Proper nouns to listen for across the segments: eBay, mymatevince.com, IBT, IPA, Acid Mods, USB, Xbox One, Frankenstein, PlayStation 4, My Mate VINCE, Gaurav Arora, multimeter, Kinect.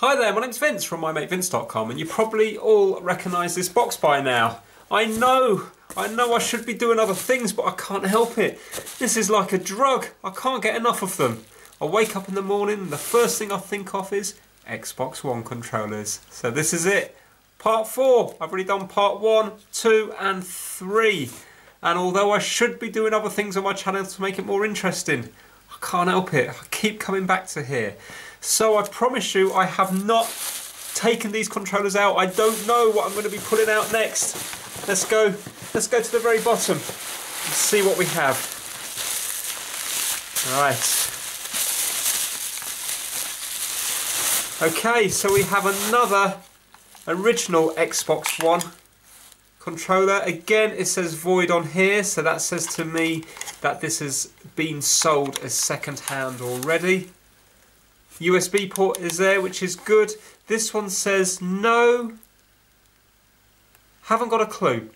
Hi there, my name's Vince from mymatevince.com, and you probably all recognise this box by now. I know I should be doing other things, but I can't help it. This is like a drug. I can't get enough of them. I wake up in the morning and the first thing I think of is Xbox One controllers. So this is it. Part 4. I've already done part 1, 2 and 3. And although I should be doing other things on my channel to make it more interesting, I can't help it. I keep coming back to here. So I promise you I have not taken these controllers out. I don't know what I'm going to be pulling out next. Let's go to the very bottom and see what we have. Right. Okay, so we have another original Xbox One controller. Again, it says void on here, so that says to me that this has been sold as second-hand already. USB port is there, which is good. This one says no. Haven't got a clue.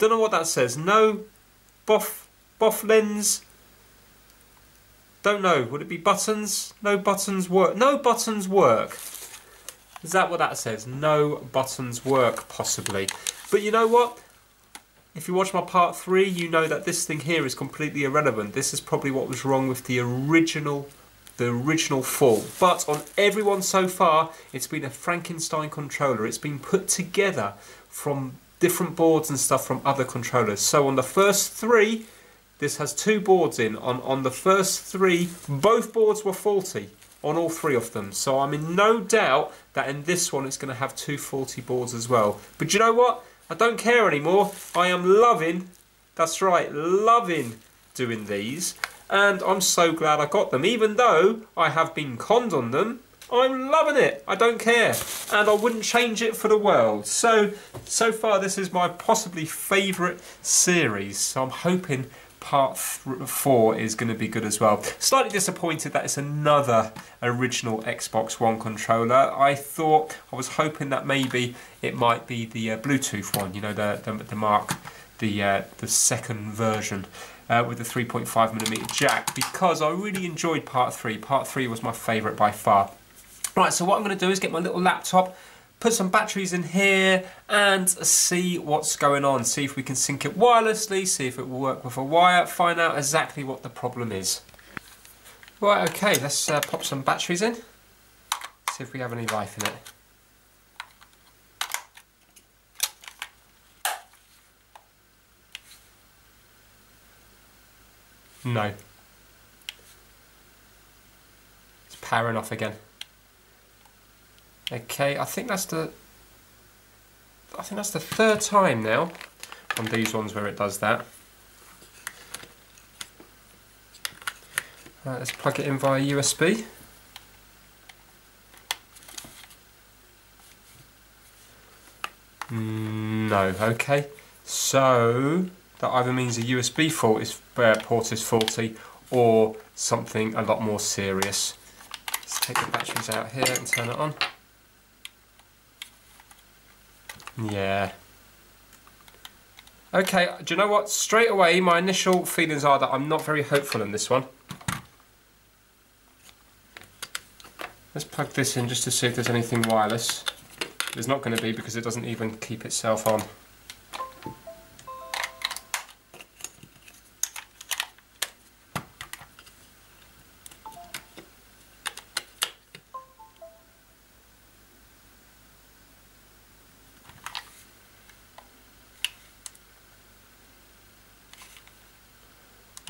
Don't know what that says. No boff lens. Don't know. Would it be buttons? No buttons work. No buttons work. Is that what that says? No buttons work, possibly. But you know what? If you watch my part 3, you know that this thing here is completely irrelevant. This is probably what was wrong with the original fall. But on everyone so far, it's been a Frankenstein controller. It's been put together from different boards and stuff from other controllers. So on the first 3, this has 2 boards in. On the first 3, both boards were faulty on all 3 of them. So I'm in no doubt that in this one it's going to have 2 faulty boards as well. But you know what? I don't care anymore. I am loving, that's right, loving doing these. And I'm so glad I got them. Even though I have been conned on them, I'm loving it. I don't care. And I wouldn't change it for the world. So far this is my possibly favourite series. So I'm hoping part 4 is going to be good as well. Slightly disappointed that it's another original Xbox One controller. I was hoping that maybe it might be the Bluetooth one, you know, the second version with the 3.5mm jack, because I really enjoyed part 3. Part 3 was my favourite by far. Right, so what I'm going to do is get my little laptop, put some batteries in here and see what's going on. See if we can sync it wirelessly, see if it will work with a wire, find out exactly what the problem is. Right, okay, let's pop some batteries in. See if we have any life in it. No. It's powering off again. Okay, I think that's the 3rd time now on these ones where it does that. Let's plug it in via USB. No, okay. So that either means a USB port is faulty or something a lot more serious. Let's take the batteries out here and turn it on. Yeah. Okay, do you know what? Straight away, my initial feelings are that I'm not very hopeful in this one. Let's plug this in just to see if there's anything wireless. There's not going to be because it doesn't even keep itself on.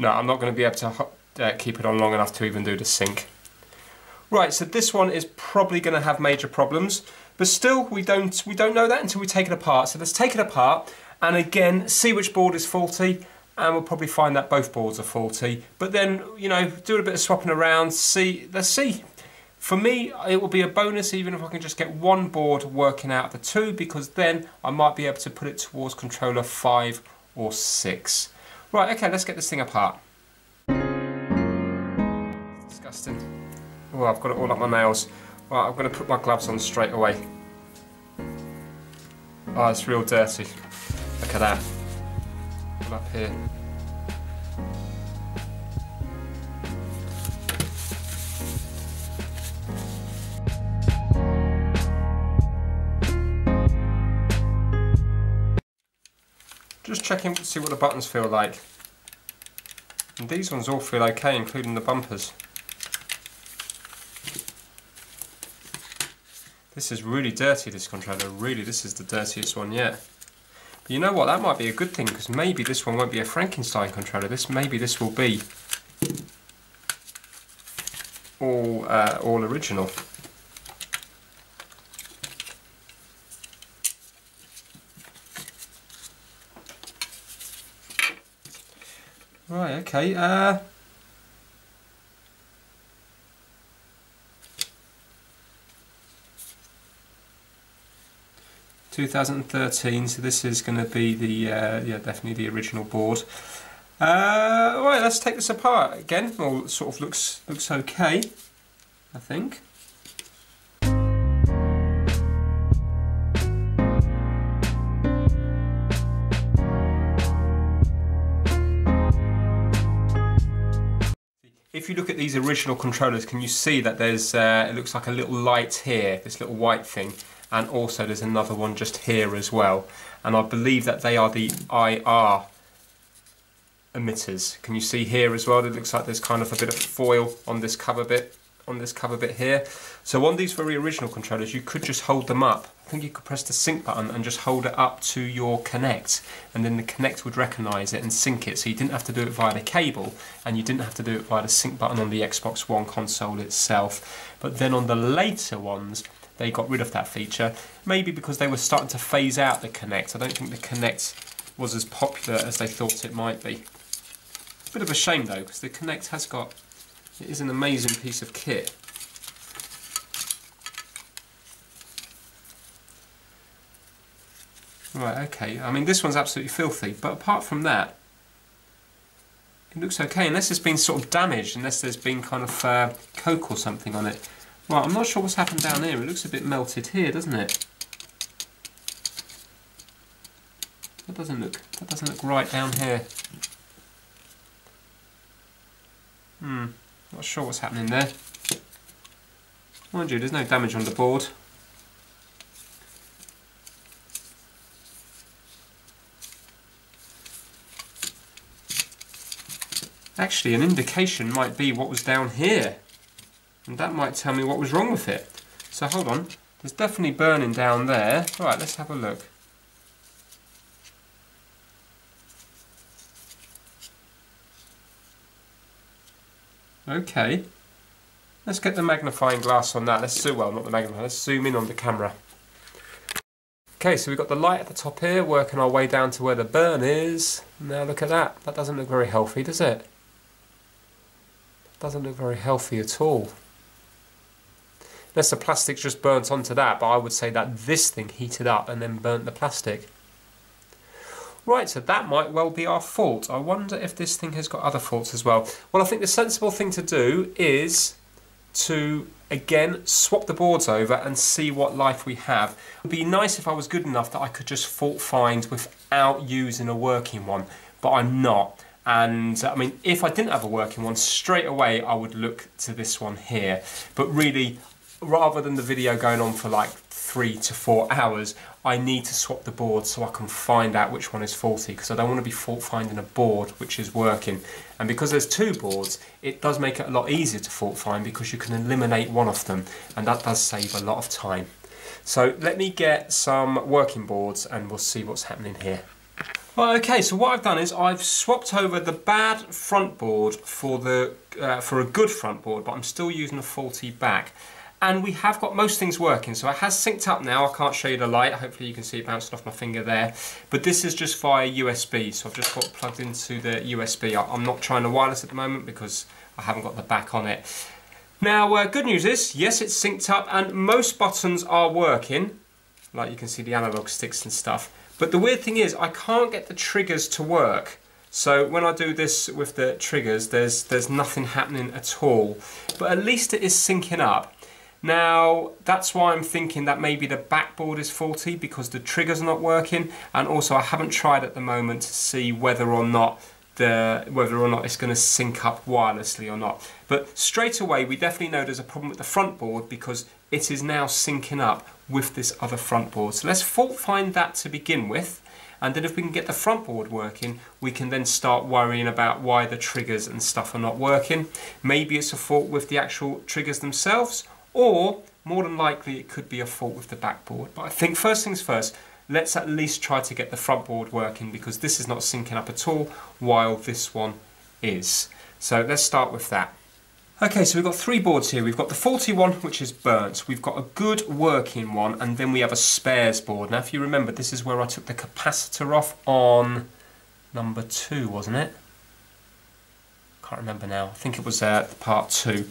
No, I'm not going to be able to keep it on long enough to even do the sync. Right, so this one is probably going to have major problems, but still we don't know that until we take it apart. So let's take it apart and again see which board is faulty, and we'll probably find that both boards are faulty. But then, you know, do a bit of swapping around. See, let's see. For me, it will be a bonus even if I can just get one board working out of the 2, because then I might be able to put it towards controller 5 or 6. Right, okay, let's get this thing apart. It's disgusting. Oh, I've got it all up my nails. Right, I'm going to put my gloves on straight away. Oh, it's real dirty. Look at that. All up here. just checking to see what the buttons feel like. And these ones all feel okay, including the bumpers. This is really dirty, this controller. Really, this is the dirtiest one yet. But you know what, that might be a good thing, because maybe this one won't be a Frankenstein controller. Maybe this will be all original. Right, okay, ...2013, so this is going to be the, yeah, definitely the original board. Right, let's take this apart again. Well, it sort of looks okay, I think. If you look at these original controllers, can you see that there's, it looks like a little light here, this little white thing, and also there's another one just here as well. And I believe that they are the IR emitters. Can you see here as well? It looks like there's kind of a bit of foil on this cover bit, here. So on these very original controllers, you could just hold them up. I think you could press the sync button and just hold it up to your Kinect, and then the Kinect would recognise it and sync it, so you didn't have to do it via the cable, and you didn't have to do it via the sync button on the Xbox One console itself. But then on the later ones, they got rid of that feature, maybe because they were starting to phase out the Kinect. I don't think the Kinect was as popular as they thought it might be. Bit of a shame though, because the Kinect has got, it is an amazing piece of kit. Right, okay, I mean this one's absolutely filthy, but apart from that, it looks okay, unless it's been sort of damaged, unless there's been kind of coke or something on it. Right, I'm not sure what's happened down here, it looks a bit melted here, doesn't it? That doesn't look right down here. Not sure what's happening there. Mind you, there's no damage on the board. Actually, an indication might be what was down here, and that might tell me what was wrong with it. So hold on, there's definitely burning down there. Right, let's have a look. Okay, let's get the magnifying glass on that. Let's zoom, well, not the magnifying, let's zoom in on the camera. Okay, so we've got the light at the top here, working our way down to where the burn is. Now look at that, that doesn't look very healthy, does it? Doesn't look very healthy at all. Unless the plastic's just burnt onto that, but I would say that this thing heated up and then burnt the plastic. Right, so that might well be our fault. I wonder if this thing has got other faults as well. Well, I think the sensible thing to do is to, again, swap the boards over and see what life we have. It would be nice if I was good enough that I could just fault find without using a working one, but I'm not. And I mean, if I didn't have a working one, straight away I would look to this one here. But really, rather than the video going on for like 3 to 4 hours, I need to swap the board so I can find out which one is faulty, because I don't want to be fault finding a board which is working. And because there's two boards, it does make it a lot easier to fault find, because you can eliminate one of them, and that does save a lot of time. So let me get some working boards and we'll see what's happening here. Well, okay, so what I've done is I've swapped over the bad front board for the for a good front board, but I'm still using a faulty back. And we have got most things working, so it has synced up now. I can't show you the light, hopefully you can see it bouncing off my finger there. But this is just via USB, so I've just got plugged into the USB. I'm not trying the wireless at the moment because I haven't got the back on it. Now, good news is, yes, it's synced up and most buttons are working. Like you can see the analog sticks and stuff. But the weird thing is, I can't get the triggers to work. So when I do this with the triggers, there's nothing happening at all. But at least it is syncing up. Now, that's why I'm thinking that maybe the backboard is faulty, because the triggers are not working, and also I haven't tried at the moment to see whether or not it's going to sync up wirelessly or not. But straight away, we definitely know there's a problem with the front board, because it is now syncing up with this other front board. So let's fault find that to begin with, And then if we can get the front board working, we can then start worrying about why the triggers and stuff are not working. Maybe it's a fault with the actual triggers themselves, or more than likely it could be a fault with the backboard. But I think first things first, let's at least try to get the front board working, because this is not syncing up at all while this one is. So let's start with that. Okay, so we've got three boards here. We've got the faulty one, which is burnt. We've got a good working one, and then we have a spares board. Now, if you remember, this is where I took the capacitor off on number 2, wasn't it? Can't remember now. I think it was part 2.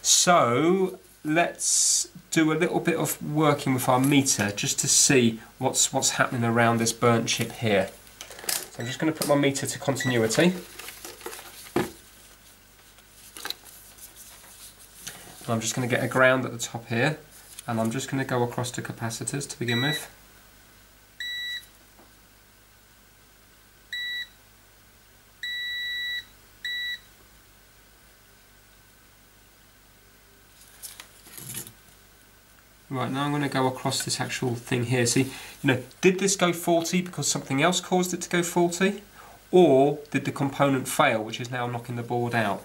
So let's do a little bit of working with our meter just to see what's happening around this burnt chip here. So I'm just going to put my meter to continuity. I'm just going to get a ground at the top here, and I'm just going to go across to capacitors to begin with. Right, now I'm going to go across this actual thing here. See, did this go faulty because something else caused it to go faulty? Or did the component fail, which is now knocking the board out?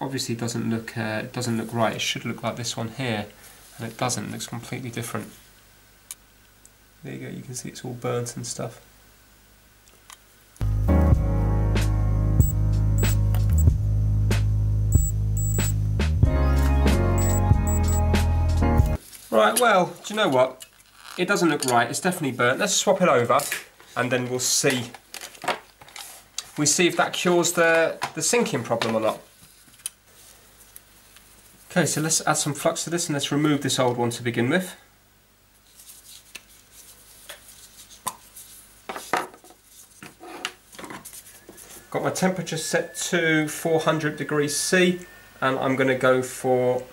Obviously doesn't look right. It should look like this one here, and it doesn't. It looks completely different. There you go, you can see it's all burnt and stuff. Right, well, do you know what? It doesn't look right, it's definitely burnt. Let's swap it over, and then we'll see. We see if that cures the syncing problem or not. Okay, so let's add some flux to this, and let's remove this old one to begin with. Got my temperature set to 400 degrees C, and I'm going to go for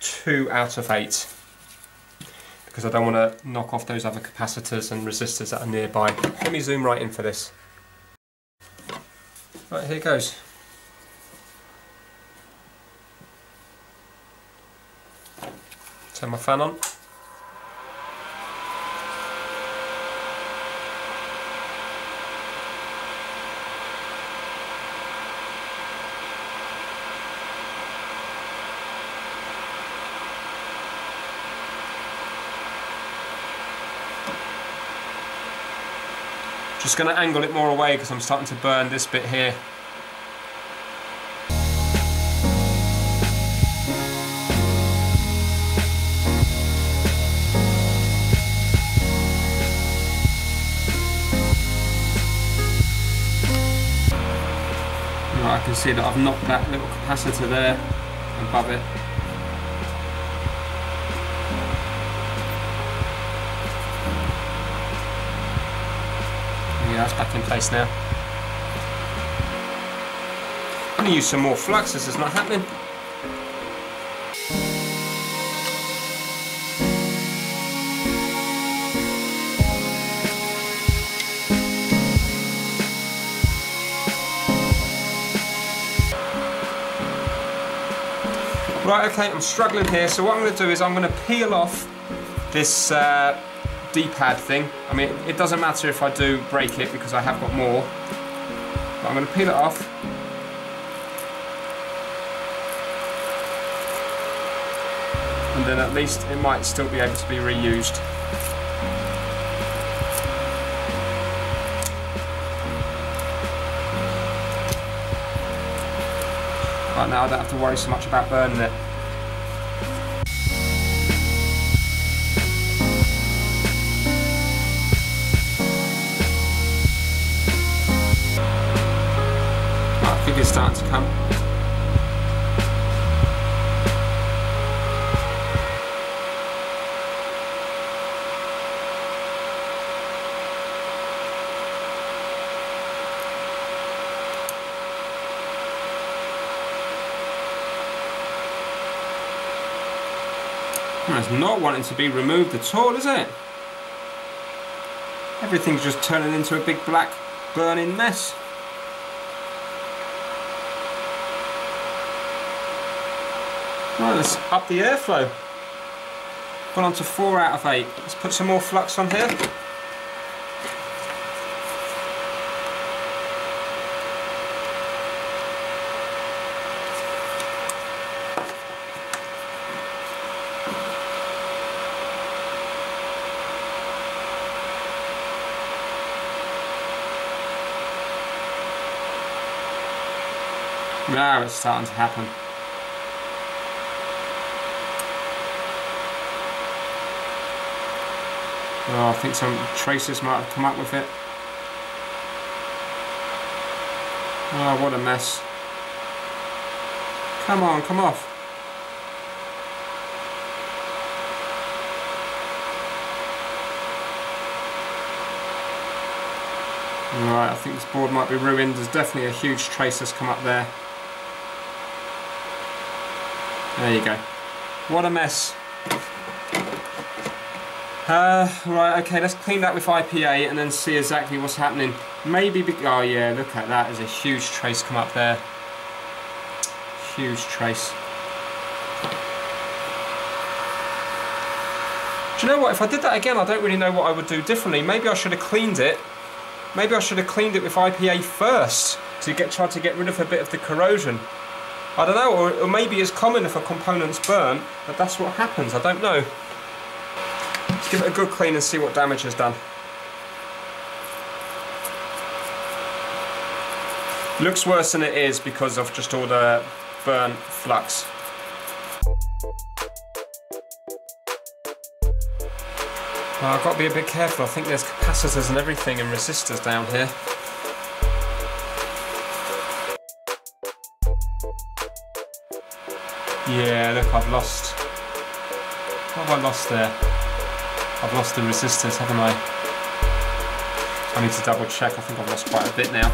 2 out of 8, because I don't want to knock off those other capacitors and resistors that are nearby. Let me zoom right in for this. Right, here goes. Turn my fan on. Just going to angle it more away because I'm starting to burn this bit here. I can see that I've knocked that little capacitor there above it. Yeah, that's back in place now. I'm going to use some more flux, this is not happening. Right, okay, I'm struggling here, so what I'm going to do is I'm going to peel off this D-pad thing. I mean, it doesn't matter if I do break it because I have got more. But I'm going to peel it off. And then at least it might still be able to be reused. Right, now I don't have to worry so much about burning it. I think it's starting to come. It's not wanting to be removed at all, is it? Everything's just turning into a big black burning mess. Right, let's up the airflow. Gone on to 4 out of 8. Let's put some more flux on here. Now it's starting to happen. Oh, I think some tracers might have come up with it. Oh, what a mess. Come on, come off. Right, I think this board might be ruined. There's definitely a huge trace that's come up there. There you go. What a mess. Right, okay, let's clean that with IPA and then see exactly what's happening. Maybe, oh yeah, look at that, there's a huge trace come up there. Huge trace. Do you know what, if I did that again, I don't really know what I would do differently. Maybe I should have cleaned it. Maybe I should have cleaned it with IPA first to try to get rid of a bit of the corrosion. I don't know, or maybe it's common if a component's burnt, but that's what happens, I don't know. Let's give it a good clean and see what damage is done. Looks worse than it is because of just all the burnt flux. Well, I've got to be a bit careful. I think there's capacitors and everything and resistors down here. Yeah, look, I've lost. What have I lost there? I've lost the resistors, haven't I? I need to double check, I think I've lost quite a bit now.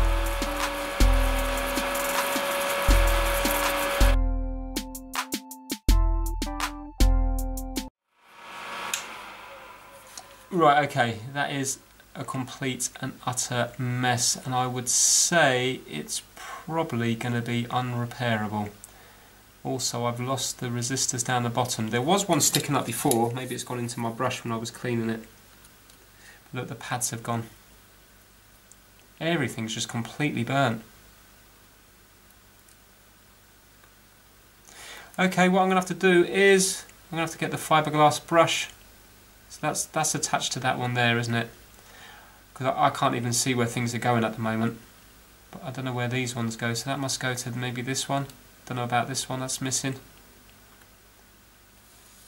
Right, okay, that is a complete and utter mess, and I would say it's probably going to be unrepairable. Also, I've lost the resistors down the bottom. There was one sticking up before. Maybe it's gone into my brush when I was cleaning it. But look, the pads have gone. Everything's just completely burnt. Okay, what I'm going to have to do is I'm going to have to get the fiberglass brush. So that's attached to that one there, isn't it? Because I can't even see where things are going at the moment. But I don't know where these ones go, so that must go to maybe this one. Don't know about this one, that's missing.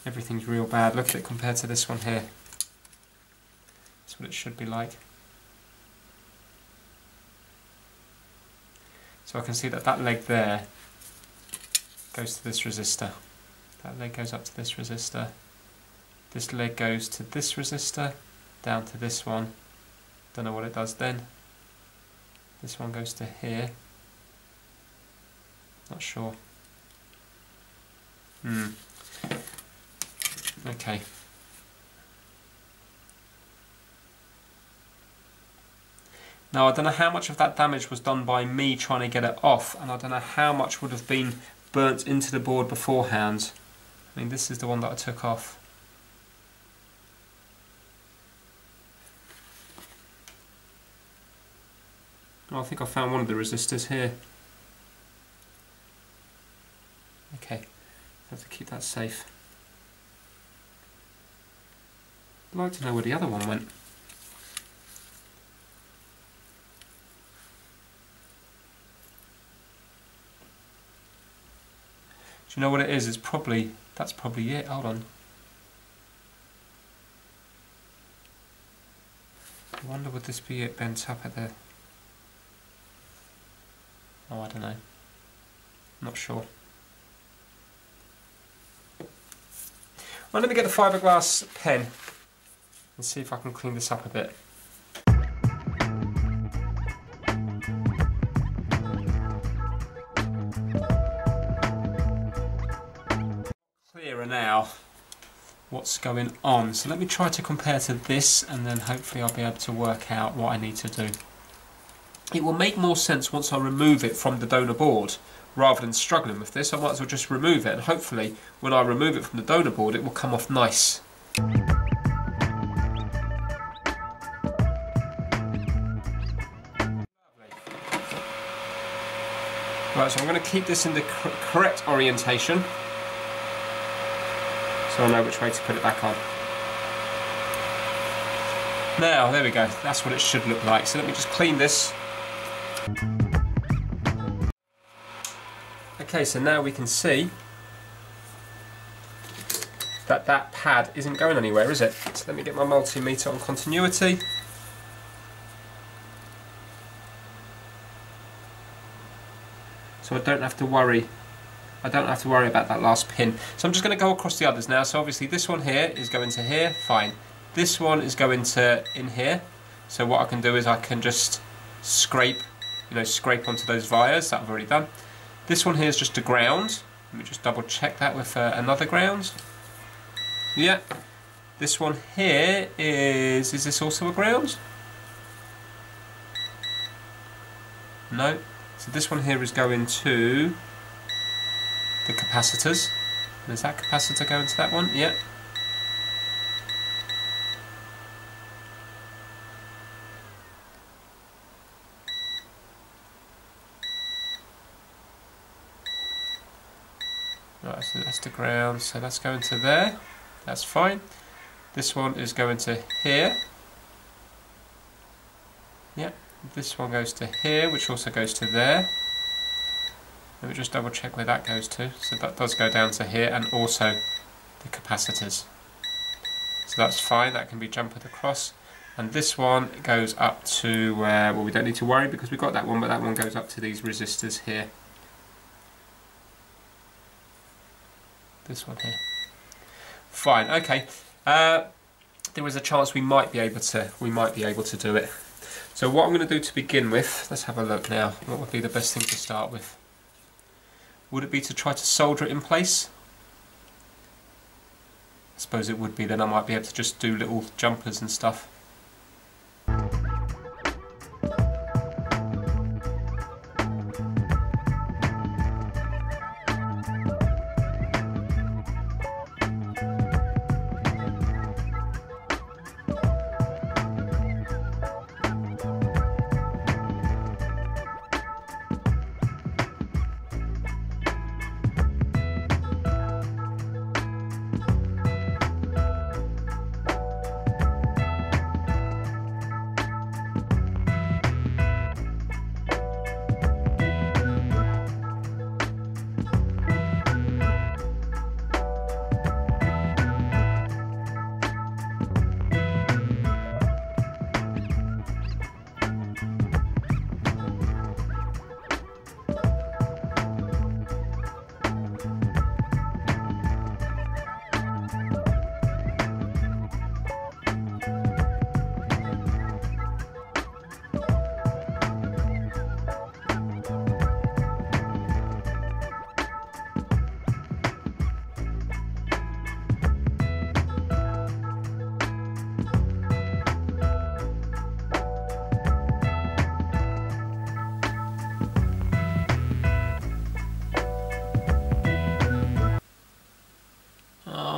Everything's real bad. Look at it compared to this one here. That's what it should be like. So I can see that that leg there goes to this resistor. That leg goes up to this resistor. This leg goes to this resistor, down to this one. Don't know what it does then. This one goes to here. Not sure. Okay. Now I don't know how much of that damage was done by me trying to get it off, and I don't know how much would have been burnt into the board beforehand. I mean, this is the one that I took off. Oh, I think I found one of the resistors here. Okay, have to keep that safe. I'd like to know where the other one went. Do you know what it is? It's probably, that's probably it. Hold on. I wonder would this be it bent up at the... Oh, I don't know. Not sure. Well, let me get the fiberglass pen and see if I can clean this up a bit. Clearer now what's going on. So let me try to compare to this and then hopefully I'll be able to work out what I need to do. It will make more sense once I remove it from the donor board. Rather than struggling with this, I might as well just remove it, and hopefully when I remove it from the donor board it will come off nice. Right, so I'm going to keep this in the correct orientation so I know which way to put it back on. Now, there we go, that's what it should look like. So let me just clean this. Okay, so now we can see that that pad isn't going anywhere, is it? So let me get my multimeter on continuity. So I don't have to worry. I don't have to worry about that last pin. So I'm just going to go across the others now. So obviously this one here is going to here, fine. This one is going to in here. So what I can do is I can just scrape, you know, scrape onto those vias that I've already done. This one here is just a ground. Let me just double check that with another ground. Yeah. This one here is this also a ground? No. So this one here is going to the capacitors. Does that capacitor go into that one? Yeah. Right, so that's the ground, so that's going to there. That's fine. This one is going to here. Yeah. This one goes to here, which also goes to there. Let me just double check where that goes to. So that does go down to here, and also the capacitors. So that's fine, that can be jumpered across. And this one goes up to, well, we don't need to worry because we've got that one, but that one goes up to these resistors here. This one here. Fine, okay. There was a chance we might be able to do it. So what I'm going to do to begin with, let's have a look now. What would be the best thing to start with? Would it be to try to solder it in place? I suppose it would be, then I might be able to just do little jumpers and stuff.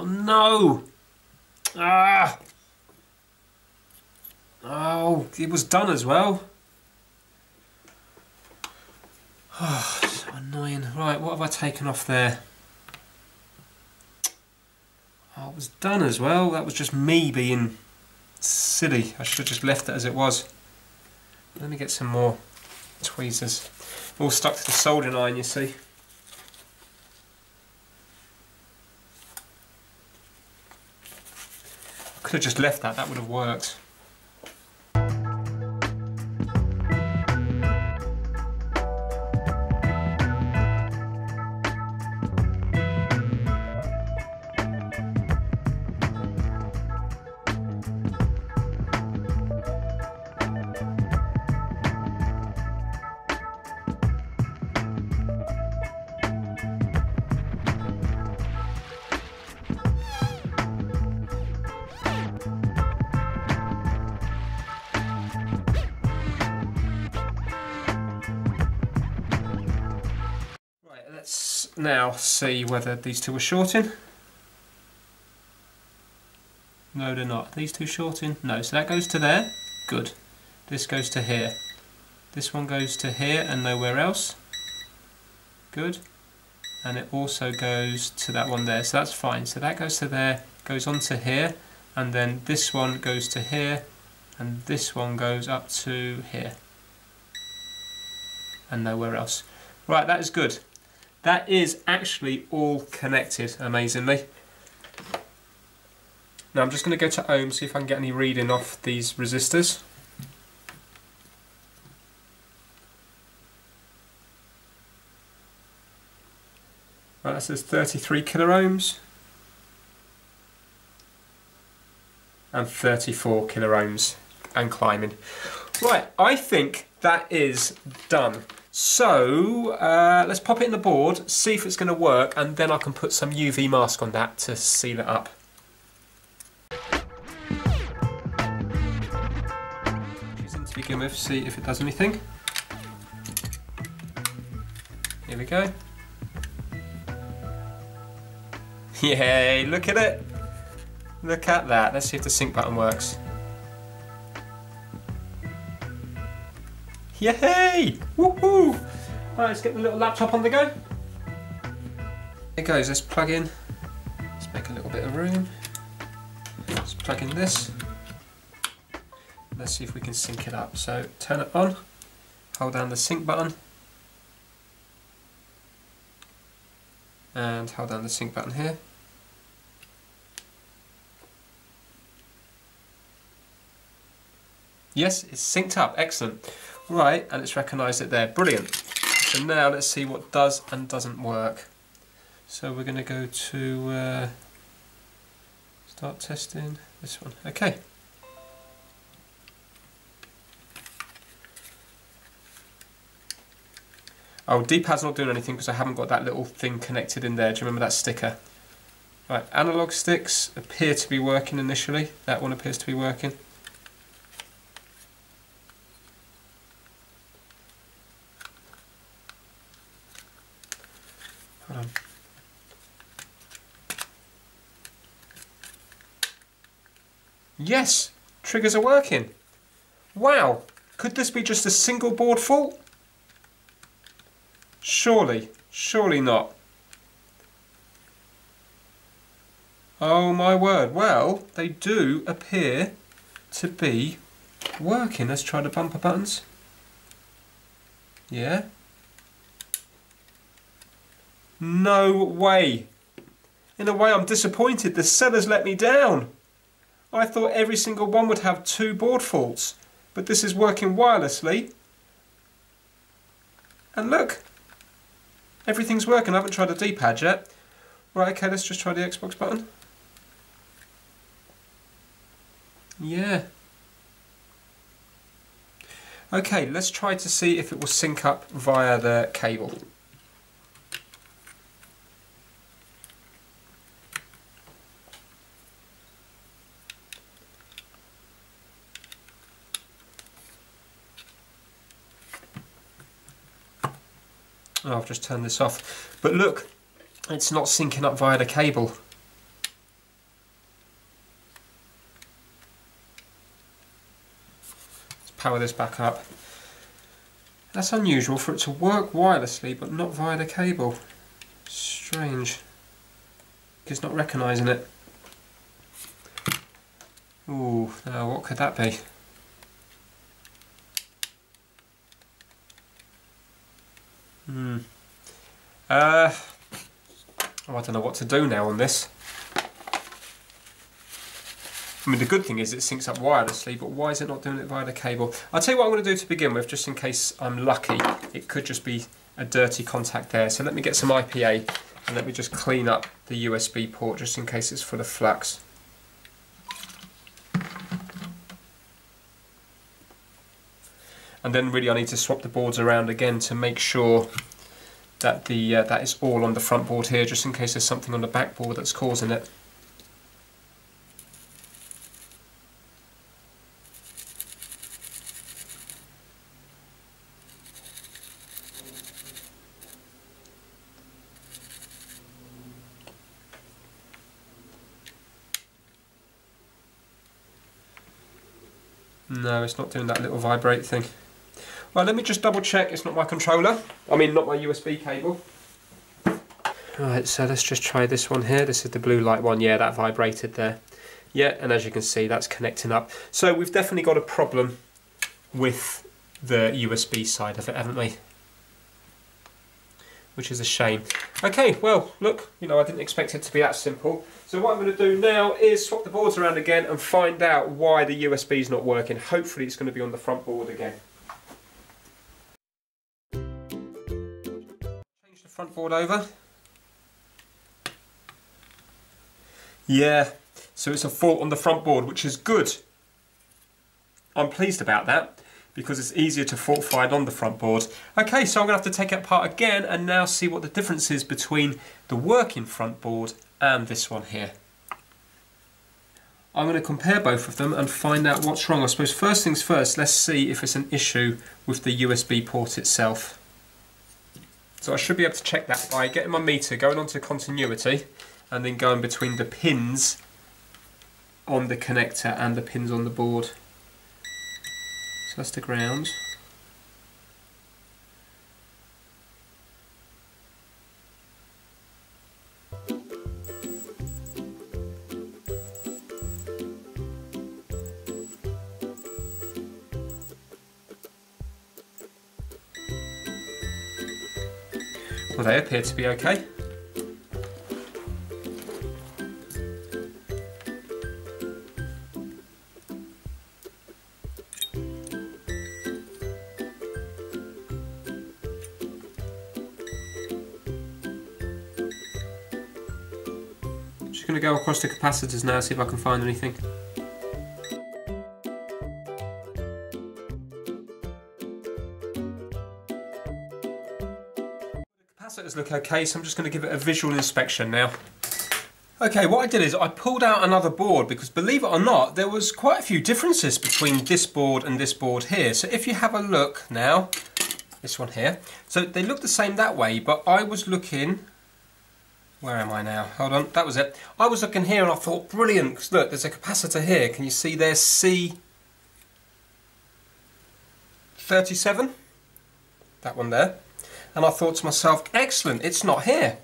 No! Ah! Oh, it was done as well. Oh, so annoying. Right, what have I taken off there? Oh, it was done as well. That was just me being silly. I should have just left it as it was. Let me get some more tweezers. All stuck to the soldering iron, you see. I could have just left that, that would have worked. Now see whether these two are shorting. No, they're not. These two shorting? No. So that goes to there. Good. This goes to here. This one goes to here and nowhere else. Good. And it also goes to that one there. So that's fine. So that goes to there, goes on to here, and then this one goes to here, and this one goes up to here. And nowhere else. Right, that is good. That is actually all connected, amazingly. Now I'm just going to go to ohm, see if I can get any reading off these resistors. Right, that says 33 kilo ohms and 34 kilo ohms and climbing. Right, I think that is done. So let's pop it in the board, see if it's going to work, and then I can put some UV mask on that to seal it up. Choosing to begin with, see if it does anything. Here we go. Yay, look at it. Look at that. Let's see if the sync button works. Yay! Woohoo! Right, let's get the little laptop on the go. It goes, let's plug in. Let's make a little bit of room. Let's plug in this. Let's see if we can sync it up. So turn it on, hold down the sync button. And hold down the sync button here. Yes, it's synced up, excellent. Right, and it's recognised it there, brilliant. So now let's see what does and doesn't work. So we're going to go to start testing this one, okay. Oh, D-pad's not doing anything because I haven't got that little thing connected in there, do you remember that sticker? Right, analogue sticks appear to be working initially, that one appears to be working. Yes, triggers are working. Wow, could this be just a single board fault? Surely, surely not. Oh my word, well, they do appear to be working. Let's try the bumper buttons. Yeah. No way. In a way, I'm disappointed. The sellers let me down. I thought every single one would have two board faults, but this is working wirelessly. And look, everything's working. I haven't tried the D-pad yet. Right, okay, let's just try the Xbox button. Yeah. Okay, let's try to see if it will sync up via the cable. Oh, I've just turned this off, but look, it's not syncing up via the cable. Let's power this back up. That's unusual for it to work wirelessly but not via the cable. Strange. It's not recognising it. Ooh, now what could that be? Hmm. Oh, I don't know what to do now on this. I mean, the good thing is it syncs up wirelessly, but why is it not doing it via the cable? I'll tell you what I'm going to do to begin with, just in case I'm lucky. It could just be a dirty contact there. So let me get some IPA and let me just clean up the USB port, just in case it's full of flux. And then really I need to swap the boards around again to make sure that the that is all on the front board here, just in case there's something on the back board that's causing it. No, it's not doing that little vibrate thing. Right, let me just double check it's not my controller. I mean, not my USB cable. Right, so let's just try this one here. This is the blue light one. Yeah, that vibrated there. Yeah, and as you can see, that's connecting up. So we've definitely got a problem with the USB side of it, haven't we? which is a shame. Okay, well, look, you know, I didn't expect it to be that simple. So what I'm going to do now is swap the boards around again and find out why the USB is not working. Hopefully it's going to be on the front board again. Change the front board over. Yeah, so it's a fault on the front board, which is good. I'm pleased about that, because it's easier to fault find on the front board. Okay, so I'm going to have to take it apart again and now see what the difference is between the working front board and this one here. I'm going to compare both of them and find out what's wrong. I suppose first things first, let's see if it's an issue with the USB port itself. So I should be able to check that by getting my meter, going onto continuity, and then going between the pins on the connector and the pins on the board. So that's the ground. Well, they appear to be okay. Just going to go across the capacitors now, see if I can find anything. The capacitors look okay, so I'm just going to give it a visual inspection now. Okay, what I did is I pulled out another board because, believe it or not, there was quite a few differences between this board and this board here. So if you have a look now, this one here, so they look the same that way, but I was looking... Where am I now? Hold on, that was it. I was looking here and I thought, brilliant, because look, there's a capacitor here. Can you see there's C37? That one there. And I thought to myself, excellent, it's not here.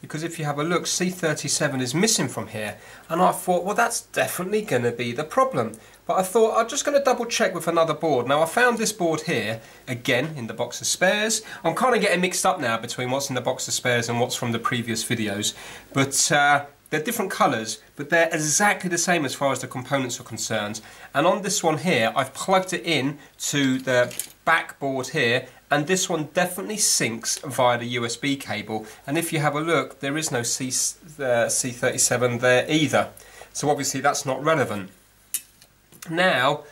Because if you have a look, C37 is missing from here. And I thought, well, that's definitely going to be the problem. But I thought, I'm just going to double check with another board. Now, I found this board here, again, in the box of spares. I'm kind of getting mixed up now between what's in the box of spares and what's from the previous videos. But they're different colours, but they're exactly the same as far as the components are concerned. And on this one here, I've plugged it in to the backboard here, and this one definitely syncs via the USB cable. And if you have a look, there is no C37 there either. So obviously that's not relevant. Now,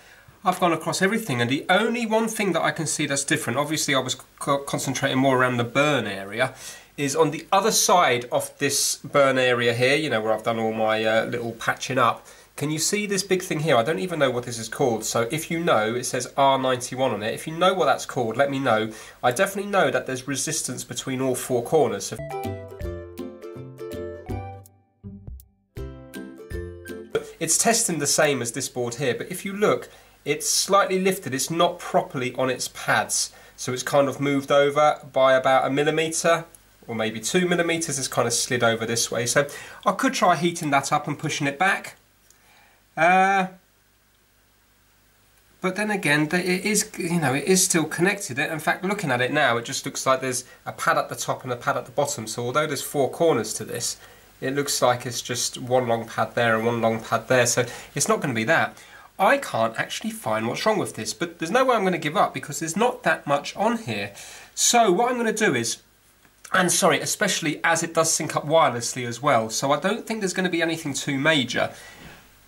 I've gone across everything, and the only one thing that I can see that's different, obviously I was concentrating more around the burn area, is on the other side of this burn area here, you know, where I've done all my little patching up. Can you see this big thing here? I don't even know what this is called, so if you know, it says R91 on it. If you know what that's called, let me know. I definitely know that there's resistance between all four corners. So it's testing the same as this board here, but if you look, it's slightly lifted, it's not properly on its pads. So it's kind of moved over by about 1mm, or maybe 2mm, it's kind of slid over this way. So I could try heating that up and pushing it back. But then again, it is, you know, it is still connected. In fact, looking at it now, it just looks like there's a pad at the top and a pad at the bottom. So although there's four corners to this, it looks like it's just one long pad there and one long pad there, so it's not going to be that. I can't actually find what's wrong with this, but there's no way I'm going to give up because there's not that much on here. So what I'm going to do is, and sorry, especially as it does sync up wirelessly as well, so I don't think there's going to be anything too major.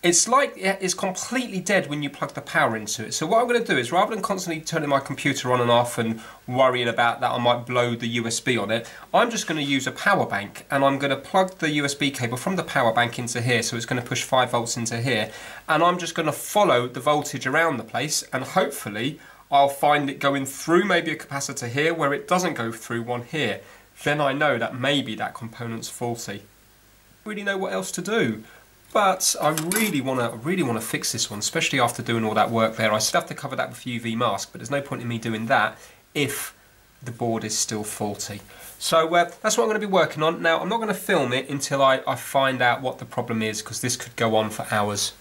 It's like it's completely dead when you plug the power into it. So what I'm going to do is, rather than constantly turning my computer on and off and worrying about that I might blow the USB on it, I'm just going to use a power bank, and I'm going to plug the USB cable from the power bank into here, so it's going to push 5 volts into here, and I'm just going to follow the voltage around the place, and hopefully I'll find it going through maybe a capacitor here where it doesn't go through one here. Then I know that maybe that component's faulty. I really know what else to do. But I really want to fix this one, especially after doing all that work there. I still have to cover that with UV mask, but there's no point in me doing that if the board is still faulty. So that's what I'm going to be working on. Now, I'm not going to film it until I find out what the problem is, because this could go on for hours.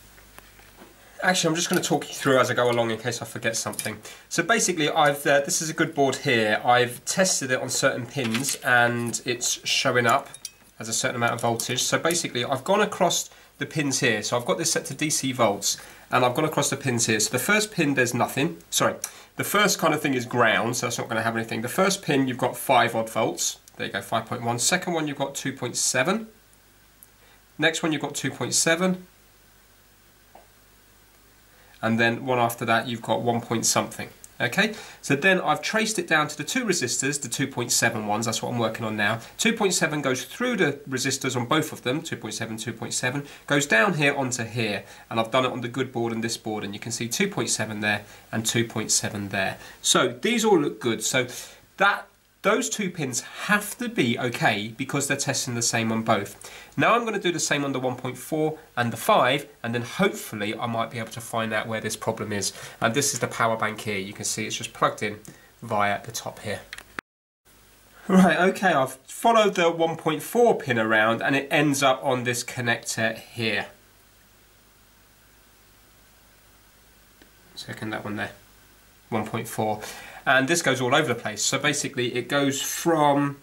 Actually, I'm just going to talk you through as I go along in case I forget something. So basically, I've this is a good board here. I've tested it on certain pins and it's showing up as a certain amount of voltage. So basically, I've gone across the pins here. So I've got this set to DC volts and I've gone across the pins here. So the first pin, there's nothing. Sorry, the first kind of thing is ground, so that's not going to have anything. The first pin, you've got 5 odd volts. There you go, 5.1. Second one, you've got 2.7. Next one, you've got 2.7. And then one after that, you've got 1 point something. Okay, so then I've traced it down to the two resistors, the 2.7 ones, that's what I'm working on now. 2.7 goes through the resistors on both of them, 2.7, 2.7, goes down here onto here, and I've done it on the good board and this board, and you can see 2.7 there and 2.7 there. So these all look good, so those two pins have to be okay because they're testing the same on both. Now I'm going to do the same on the 1.4 and the 5, and then hopefully I might be able to find out where this problem is. And this is the power bank here. You can see it's just plugged in via the top here. Right, okay, I've followed the 1.4 pin around and it ends up on this connector here. Second, that one there, 1.4. And this goes all over the place. So basically it goes from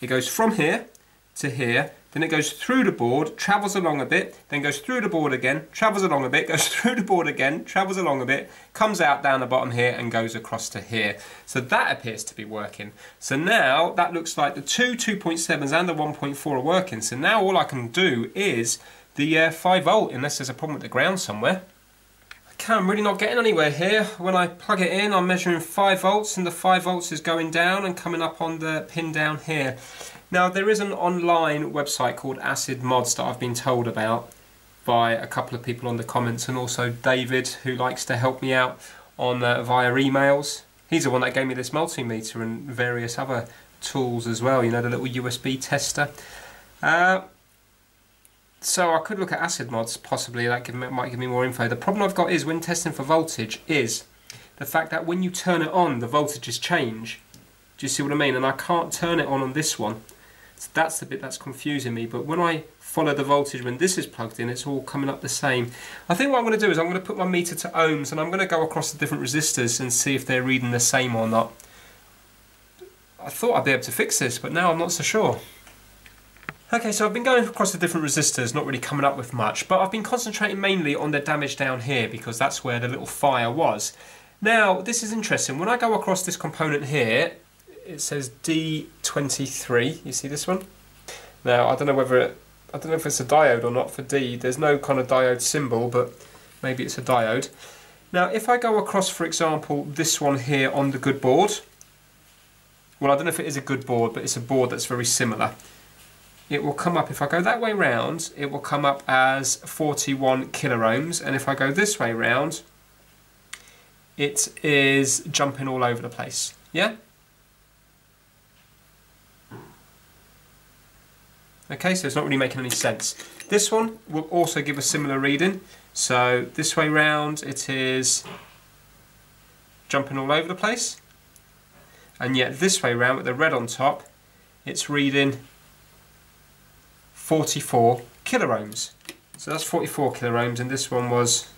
here to here, then it goes through the board, travels along a bit, then goes through the board again, travels along a bit, goes through the board again, travels along a bit, comes out down the bottom here and goes across to here. So that appears to be working. So now that looks like the two 2.7s and the 1.4 are working. So now all I can do is the 5 volt, unless there's a problem with the ground somewhere. I'm really not getting anywhere here. When I plug it in, I'm measuring 5 volts and the 5 volts is going down and coming up on the pin down here. Now there is an online website called Acid Mods that I've been told about by a couple of people on the comments, and also David, who likes to help me out on via emails. He's the one that gave me this multimeter and various other tools as well, you know, the little USB tester. So I could look at Acid Mods, possibly, that might give me more info. The problem I've got is when testing for voltage is the fact that when you turn it on, the voltages change. Do you see what I mean? And I can't turn it on this one. So that's the bit that's confusing me. But when I follow the voltage when this is plugged in, it's all coming up the same. I think what I'm going to do is I'm going to put my meter to ohms and I'm going to go across the different resistors and see if they're reading the same or not. I thought I'd be able to fix this, but now I'm not so sure. Okay, so I've been going across the different resistors, not really coming up with much, but I've been concentrating mainly on the damage down here because that's where the little fire was. Now, this is interesting. When I go across this component here, it says D23. You see this one? Now, I don't know whether I don't know if it's a diode or not for D. There's no kind of diode symbol, but maybe it's a diode. Now, if I go across, for example, this one here on the good board, well, I don't know if it is a good board, but it's a board that's very similar. It will come up, if I go that way round, it will come up as 41 kiloohms, and if I go this way round, it is jumping all over the place, yeah? Okay, so it's not really making any sense. This one will also give a similar reading, so this way round it is jumping all over the place, and yet this way round with the red on top, it's reading 44 kiloohms. So that's 44 kiloohms, and this one was,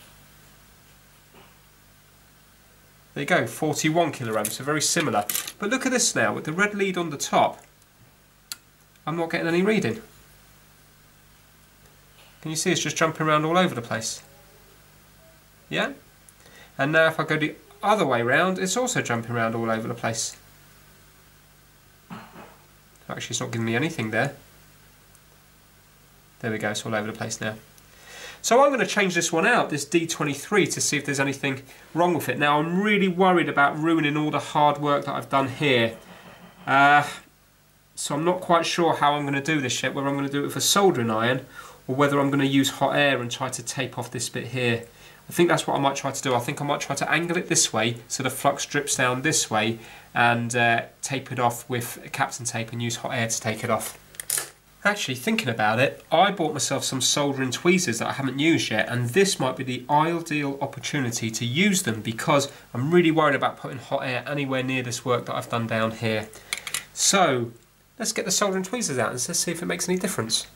there you go, 41 kiloohms, so very similar. But look at this now, with the red lead on the top, I'm not getting any reading. Can you see it's just jumping around all over the place? Yeah? And now if I go the other way round, it's also jumping around all over the place. Actually, it's not giving me anything there. There we go, it's all over the place now. So I'm going to change this one out, this D23, to see if there's anything wrong with it. Now I'm really worried about ruining all the hard work that I've done here. So I'm not quite sure how I'm going to do this yet, whether I'm going to do it with a soldering iron or whether I'm going to use hot air and try to tape off this bit here. I think that's what I might try to do. I think I might try to angle it this way so the flux drips down this way and tape it off with captain tape and use hot air to take it off. Actually, thinking about it, I bought myself some soldering tweezers that I haven't used yet, and this might be the ideal opportunity to use them because I'm really worried about putting hot air anywhere near this work that I've done down here. So, let's get the soldering tweezers out and let's see if it makes any difference.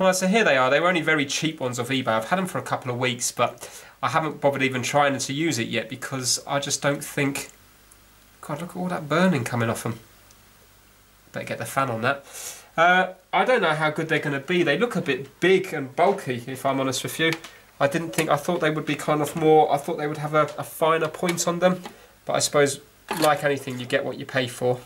Right, so here they are. They were only very cheap ones off eBay. I've had them for a couple of weeks, but I haven't bothered even trying to use it yet because I just don't think... God, look at all that burning coming off them. Better get the fan on that. I don't know how good they're going to be. They look a bit big and bulky, if I'm honest with you. I thought they would be kind of more, I thought they would have a finer point on them. But I suppose, like anything, you get what you pay for.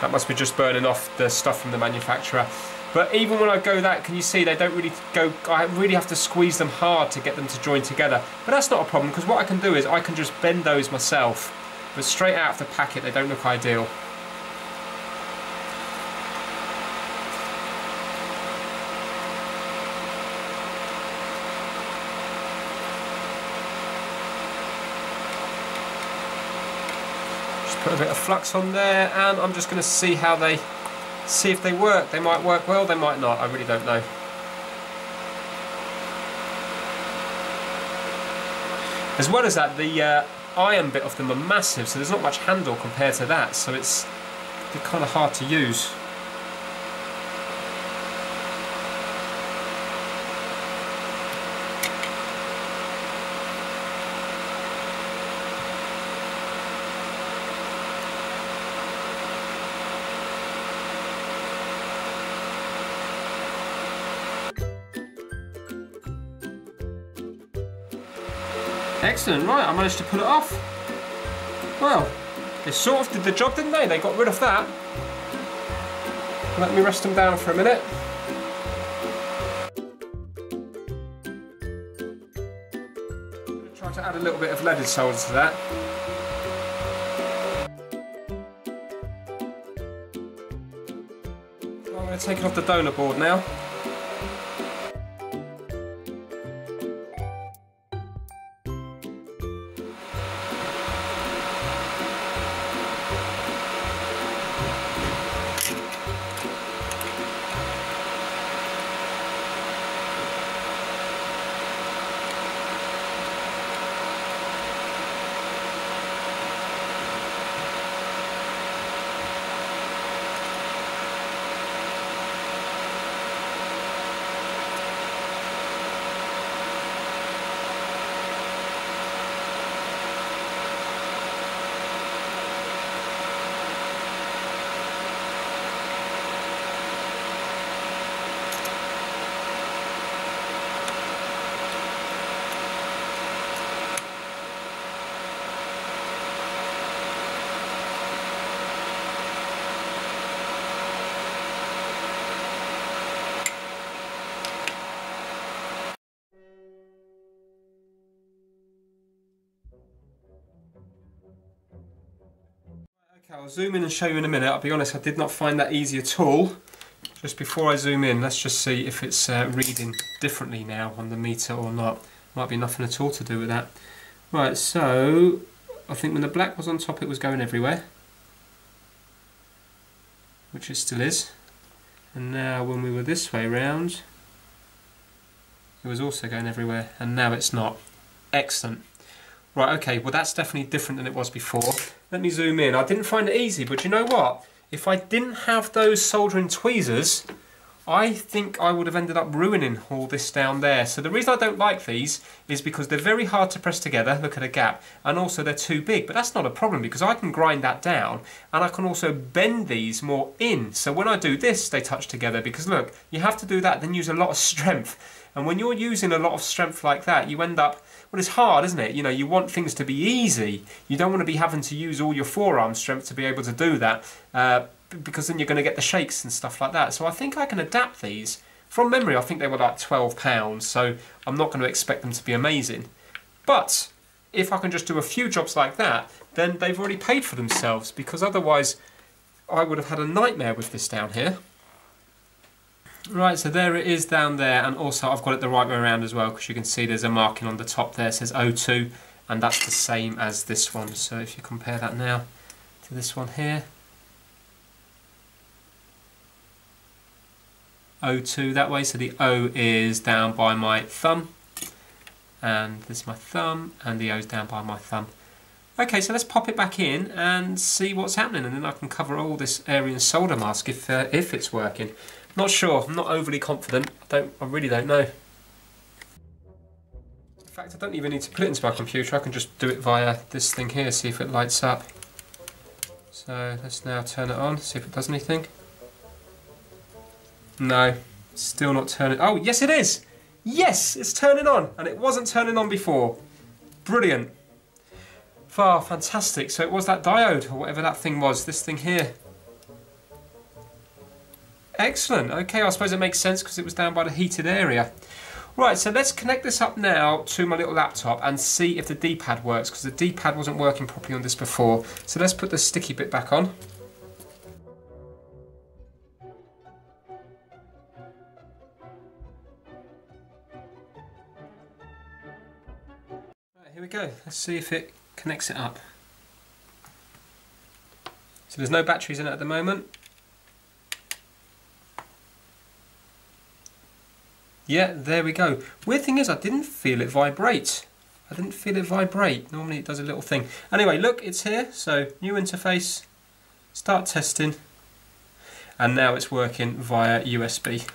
That must be just burning off the stuff from the manufacturer. But even when I go that, can you see they don't really go, I really have to squeeze them hard to get them to join together. But that's not a problem, because what I can do is I can just bend those myself. But straight out of the packet, they don't look ideal. Put a bit of flux on there, and I'm just going to see how they, see if they work. They might work well, they might not, I really don't know. As well as that, the iron bit of them are massive, so there's not much handle compared to that, so it's kind of hard to use. Excellent, right, I managed to pull it off. Well, they sort of did the job, didn't they? They got rid of that. Let me rest them down for a minute. I'm going to try to add a little bit of leaded solder to that. I'm going to take it off the donor board now. I'll zoom in and show you in a minute. I'll be honest, I did not find that easy at all. Just before I zoom in, let's just see if it's reading differently now on the meter or not. Might be nothing at all to do with that. Right, so I think when the black was on top it was going everywhere, which it still is. And now when we were this way round it was also going everywhere, and now it's not. Excellent. Right, okay, well that's definitely different than it was before. Let me zoom in. I didn't find it easy, but you know what? If I didn't have those soldering tweezers, I think I would have ended up ruining all this down there. So the reason I don't like these is because they're very hard to press together, look at the gap, and also they're too big, but that's not a problem because I can grind that down and I can also bend these more in. So when I do this, they touch together because look, you have to do that, then use a lot of strength. And when you're using a lot of strength like that, you end up, well, it's hard, isn't it? You know, you want things to be easy. You don't want to be having to use all your forearm strength to be able to do that, because then you're going to get the shakes and stuff like that. So I think I can adapt these. From memory, I think they were like £12, so I'm not going to expect them to be amazing. But if I can just do a few jobs like that, then they've already paid for themselves, because otherwise I would have had a nightmare with this down here. Right, so there it is down there, and also I've got it the right way around as well, because you can see there's a marking on the top there, it says O2, and that's the same as this one. So if you compare that now to this one here, O2 that way, so the O is down by my thumb, and this is my thumb, and the O is down by my thumb. Okay, so let's pop it back in and see what's happening, and then I can cover all this area in solder mask if it's working. Not sure. I'm not overly confident. I really don't know. In fact, I don't even need to put it into my computer. I can just do it via this thing here. See if it lights up. So let's now turn it on. See if it does anything. No, still not turning. Oh, yes, it is. Yes, it's turning on, and it wasn't turning on before. Brilliant. Oh, fantastic. So it was that diode, or whatever that thing was, this thing here. Excellent. Okay, I suppose it makes sense because it was down by the heated area. Right, so let's connect this up now to my little laptop and see if the D-pad works, because the D-pad wasn't working properly on this before. So let's put the sticky bit back on. Right, here we go. Let's see if it connects it up. So there's no batteries in it at the moment. Yeah, there we go. Weird thing is, I didn't feel it vibrate. I didn't feel it vibrate. Normally it does a little thing. Anyway, look, it's here. So new interface, start testing, and now it's working via USB.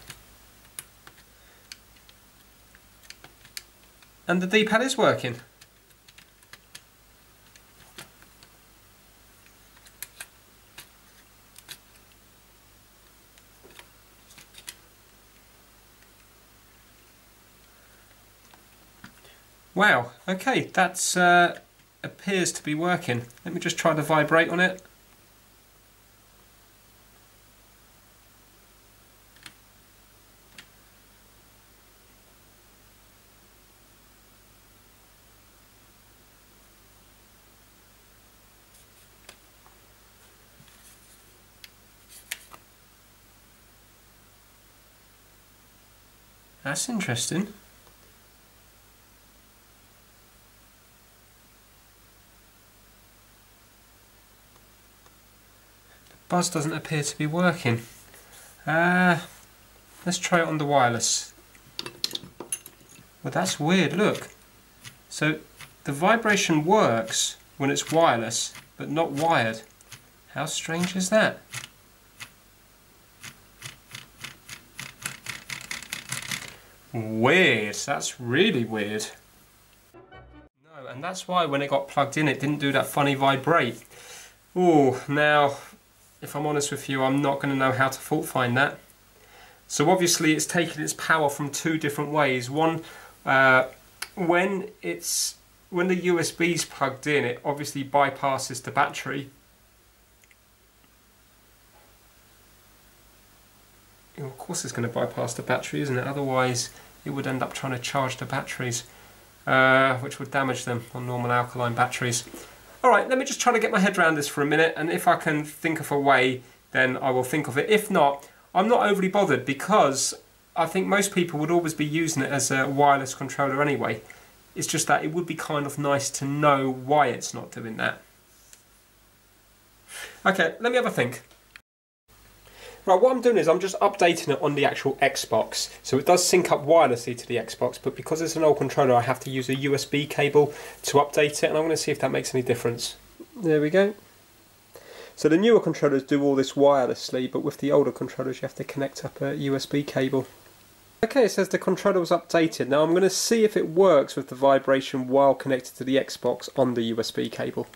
And the D-pad is working. Wow, okay, that appears to be working. Let me just try to vibrate on it. That's interesting. Buzz doesn't appear to be working. Let's try it on the wireless. Well, that's weird, look. So the vibration works when it's wireless, but not wired. How strange is that? Weird, that's really weird. No, and that's why when it got plugged in, it didn't do that funny vibrate. Ooh, now, if I'm honest with you, I'm not going to know how to fault find that. So obviously it's taken its power from two different ways. One, when the USB's plugged in, it obviously bypasses the battery. Of course it's going to bypass the battery, isn't it? Otherwise it would end up trying to charge the batteries, which would damage them on normal alkaline batteries. Alright, let me just try to get my head around this for a minute, and if I can think of a way, then I will think of it. If not, I'm not overly bothered, because I think most people would always be using it as a wireless controller anyway. It's just that it would be kind of nice to know why it's not doing that. Okay, let me have a think. Right, what I'm doing is I'm just updating it on the actual Xbox. So it does sync up wirelessly to the Xbox, but because it's an old controller, I have to use a USB cable to update it, and I'm going to see if that makes any difference. There we go. So the newer controllers do all this wirelessly, but with the older controllers you have to connect up a USB cable. Okay, it says the controller was updated. Now I'm going to see if it works with the vibration while connected to the Xbox on the USB cable.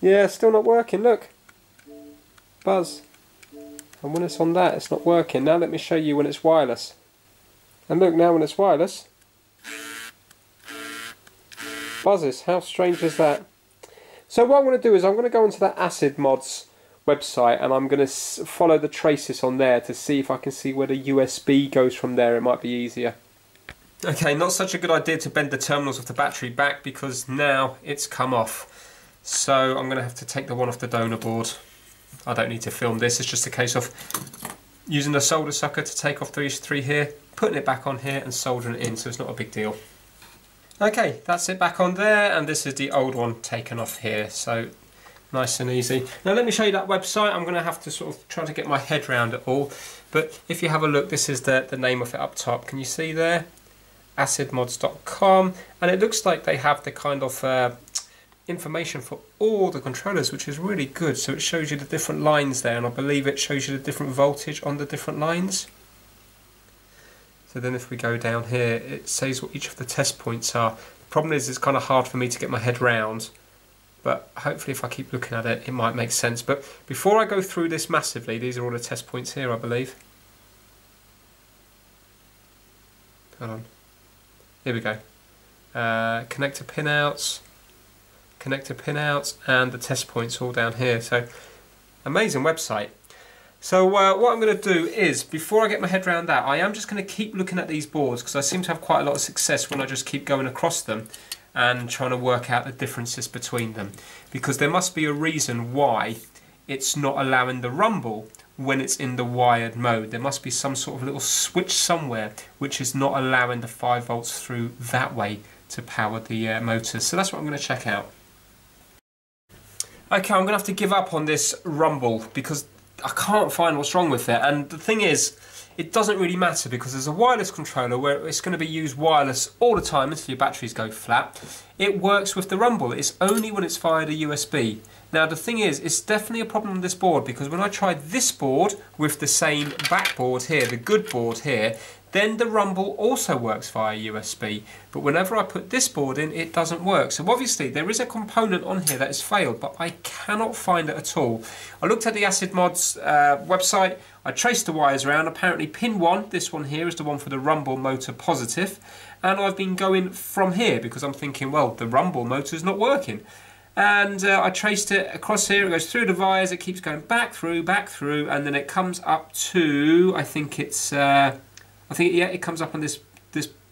Yeah, still not working, look. Buzz. And when it's on that, it's not working. Now let me show you when it's wireless. And look, now when it's wireless, buzzes. How strange is that? So what I'm going to do is I'm going to go into the Acid Mods website, and I'm going to follow the traces on there to see if I can see where the USB goes from there. It might be easier. Okay, not such a good idea to bend the terminals of the battery back, because now it's come off. So I'm going to have to take the one off the donor board. I don't need to film this, it's just a case of using the solder sucker to take off these three here, putting it back on here and soldering it in, so it's not a big deal. Okay, that's it back on there, and this is the old one taken off here, so nice and easy. Now let me show you that website. I'm going to have to sort of try to get my head round it all, but if you have a look, this is the name of it up top. Can you see there? acidmods.com, and it looks like they have the kind of information for all the controllers, which is really good. So it shows you the different lines there, and I believe it shows you the different voltage on the different lines. So then if we go down here, it says what each of the test points are. The problem is it's kind of hard for me to get my head round, but hopefully if I keep looking at it, it might make sense. But before I go through this massively, these are all the test points here, I believe. Hold on. Here we go. Connector pinouts, connector pinouts, and the test points all down here. So, amazing website. So what I'm going to do is, before I get my head around that, I am just going to keep looking at these boards, because I seem to have quite a lot of success when I just keep going across them and trying to work out the differences between them, because there must be a reason why it's not allowing the rumble when it's in the wired mode. There must be some sort of little switch somewhere which is not allowing the 5 volts through that way to power the motors. So that's what I'm going to check out. Okay, I'm going to have to give up on this rumble because I can't find what's wrong with it. And the thing is, it doesn't really matter, because there's a wireless controller where it's going to be used wireless all the time until your batteries go flat. It works with the rumble. It's only when it's via the USB. Now the thing is, it's definitely a problem with this board, because when I tried this board with the same backboard here, the good board here, then the rumble also works via USB. But whenever I put this board in, it doesn't work. So obviously there is a component on here that has failed, but I cannot find it at all. I looked at the Acid Mods website, I traced the wires around. Apparently pin 1, this one here, is the one for the rumble motor positive. And I've been going from here because I'm thinking, well, the rumble motor's not working. And I traced it across here, it goes through the wires, it keeps going back through, and then it comes up to, I think it's, yeah, it comes up on this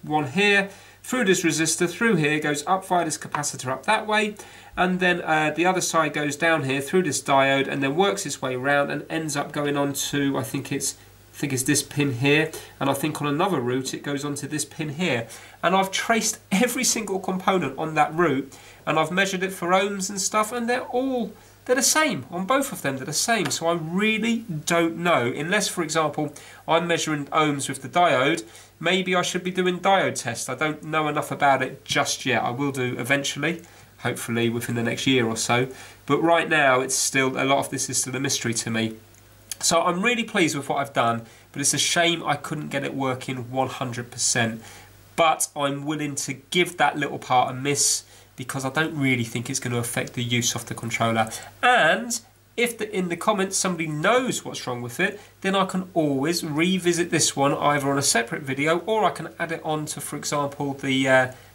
one here, through this resistor, through here, goes up via this capacitor up that way, and then the other side goes down here through this diode, and then works its way round and ends up going on to, I think it's this pin here, and I think on another route it goes onto this pin here. And I've traced every single component on that route, and I've measured it for ohms and stuff, and they're the same. On both of them, they're the same. So I really don't know, unless, for example, I'm measuring ohms with the diode. Maybe I should be doing diode tests. I don't know enough about it just yet. I will do eventually, hopefully within the next year or so. But right now, it's still, a lot of this is still a mystery to me. So I'm really pleased with what I've done, but it's a shame I couldn't get it working 100%. But I'm willing to give that little part a miss, because I don't really think it's going to affect the use of the controller. And if in the comments somebody knows what's wrong with it, then I can always revisit this one either on a separate video, or I can add it on to, for example, the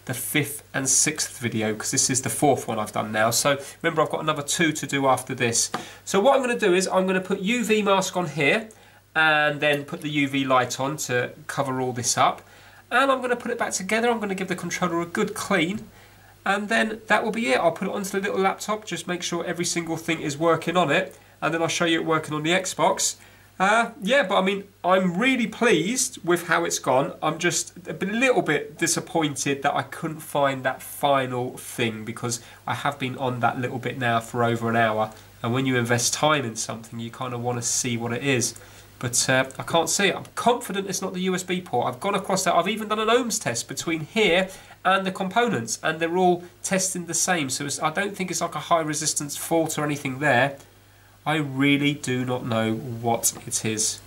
5th and 6th video, because this is the 4th one I've done now. So remember, I've got another 2 to do after this. So what I'm going to do is I'm going to put UV mask on here, and then put the UV light on to cover all this up. And I'm going to put it back together. I'm going to give the controller a good clean, and then that will be it. I'll put it onto the little laptop, just make sure every single thing is working on it, and then I'll show you it working on the Xbox. Yeah, but I mean, I'm really pleased with how it's gone. I'm just a little bit disappointed that I couldn't find that final thing, because I have been on that little bit now for over an hour, and when you invest time in something, you kind of want to see what it is. But I can't see it. I'm confident it's not the USB port. I've gone across that. I've even done an ohms test between here and the components, and they're all testing the same. So I don't think it's like a high resistance fault or anything there. I really do not know what it is.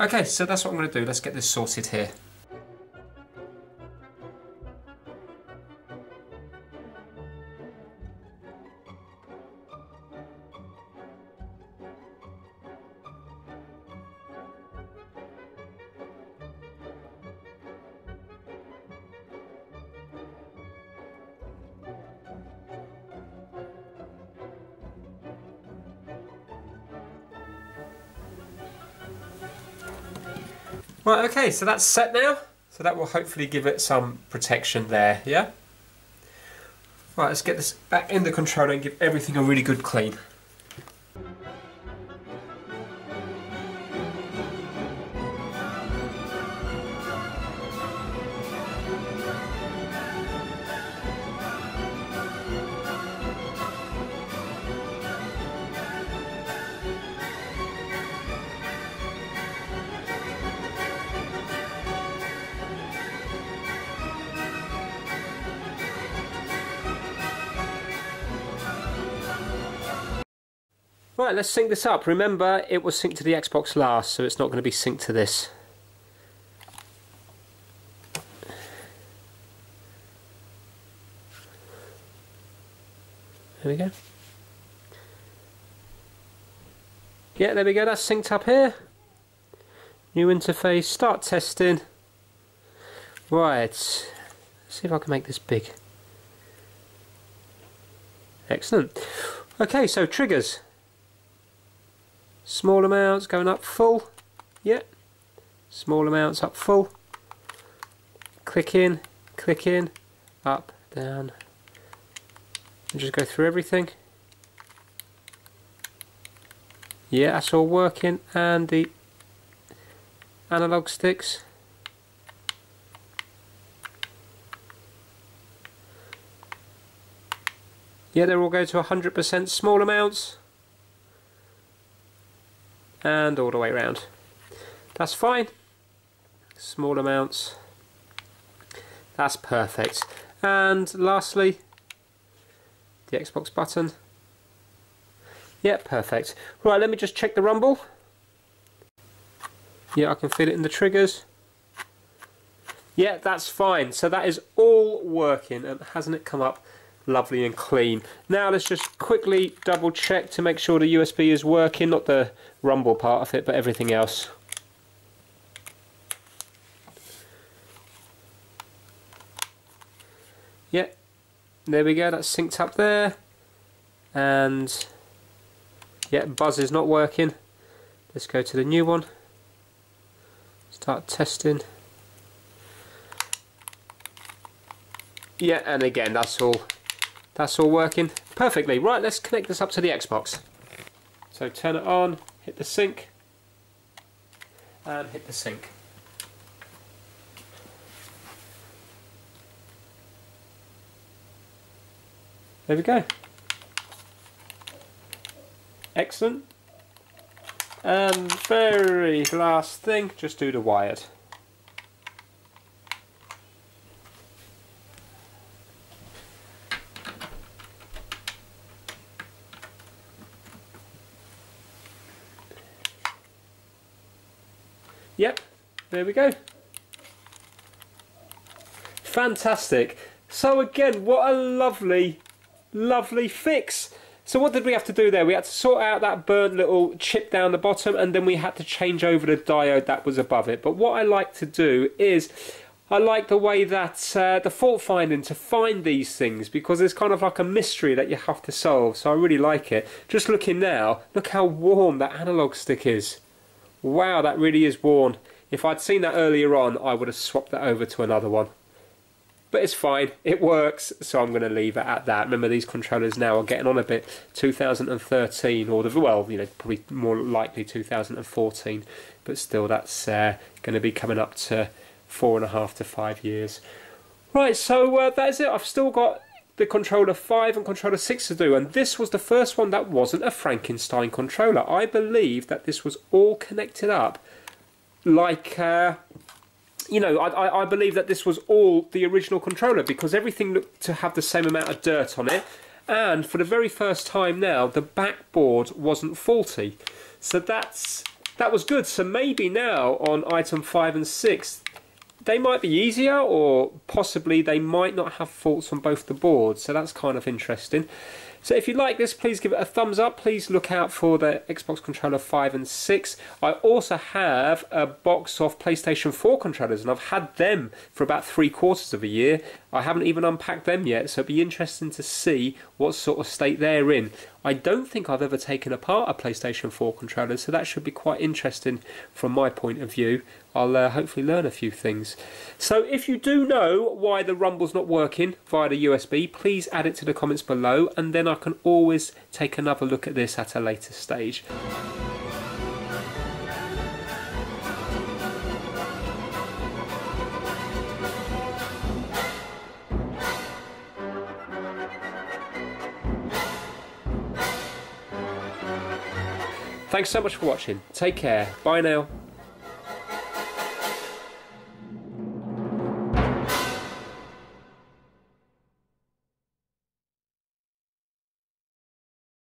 Okay, so that's what I'm going to do. Let's get this sorted here. Right, okay, so that's set now. So that will hopefully give it some protection there, yeah? Right, let's get this back in the controller and give everything a really good clean. Right, let's sync this up. Remember, it was synced to the Xbox last, so it's not going to be synced to this. There we go. Yeah, there we go, that's synced up here. New interface, start testing. Right, let's see if I can make this big. Excellent. Okay, so triggers. Small amounts going up full. Yep. Yeah. Small amounts up full. Click in, up, down. And just go through everything. Yeah, that's all working. And the analog sticks. Yeah, they'll all go to 100% small amounts. And all the way around. That's fine. Small amounts. That's perfect. And lastly, the Xbox button. Yeah, perfect. Right, let me just check the rumble. Yeah, I can feel it in the triggers. Yeah, that's fine. So that is all working, and hasn't it come up lovely and clean? Now let's just quickly double check to make sure the USB is working, not the rumble part of it, but everything else. Yeah, there we go, that's synced up there. And yeah, buzz is not working. Let's go to the new one. Start testing. Yeah, and again, that's all working perfectly. Right, let's connect this up to the Xbox. So turn it on, hit the sync, and hit the sync. There we go. Excellent. And very last thing, just do the wired. Yep, there we go. Fantastic. So again, what a lovely, lovely fix. So what did we have to do there? We had to sort out that burnt little chip down the bottom, and then we had to change over the diode that was above it. But what I like to do is, I like the way that the fault finding to find these things, because it's kind of like a mystery that you have to solve. So I really like it. Just looking now, look how warm that analog stick is. Wow, that really is worn. If I'd seen that earlier on, I would have swapped that over to another one. But it's fine, it works, so I'm going to leave it at that. Remember, these controllers now are getting on a bit. 2013, or the, well, you know, probably more likely 2014, but still, that's going to be coming up to 4.5 to 5 years. Right, so that's it. I've still got the controller 5 and controller 6 to do, and this was the first one that wasn't a Frankenstein controller. I believe that this was all connected up like... you know, I believe that this was all the original controller, because everything looked to have the same amount of dirt on it, and for the very first time now, the backboard wasn't faulty. So that was good. So maybe now on item 5 and 6, they might be easier, or possibly they might not have faults on both the boards. So that's kind of interesting. So if you like this, please give it a thumbs up. Please look out for the Xbox controller 5 and 6. I also have a box of PlayStation 4 controllers, and I've had them for about 3/4 of a year. I haven't even unpacked them yet, so it'd be interesting to see what sort of state they're in. I don't think I've ever taken apart a PlayStation 4 controller, so that should be quite interesting from my point of view. I'll hopefully learn a few things. So if you do know why the rumble's not working via the USB, please add it to the comments below, and then I can always take another look at this at a later stage. Thanks so much for watching. Take care. Bye now.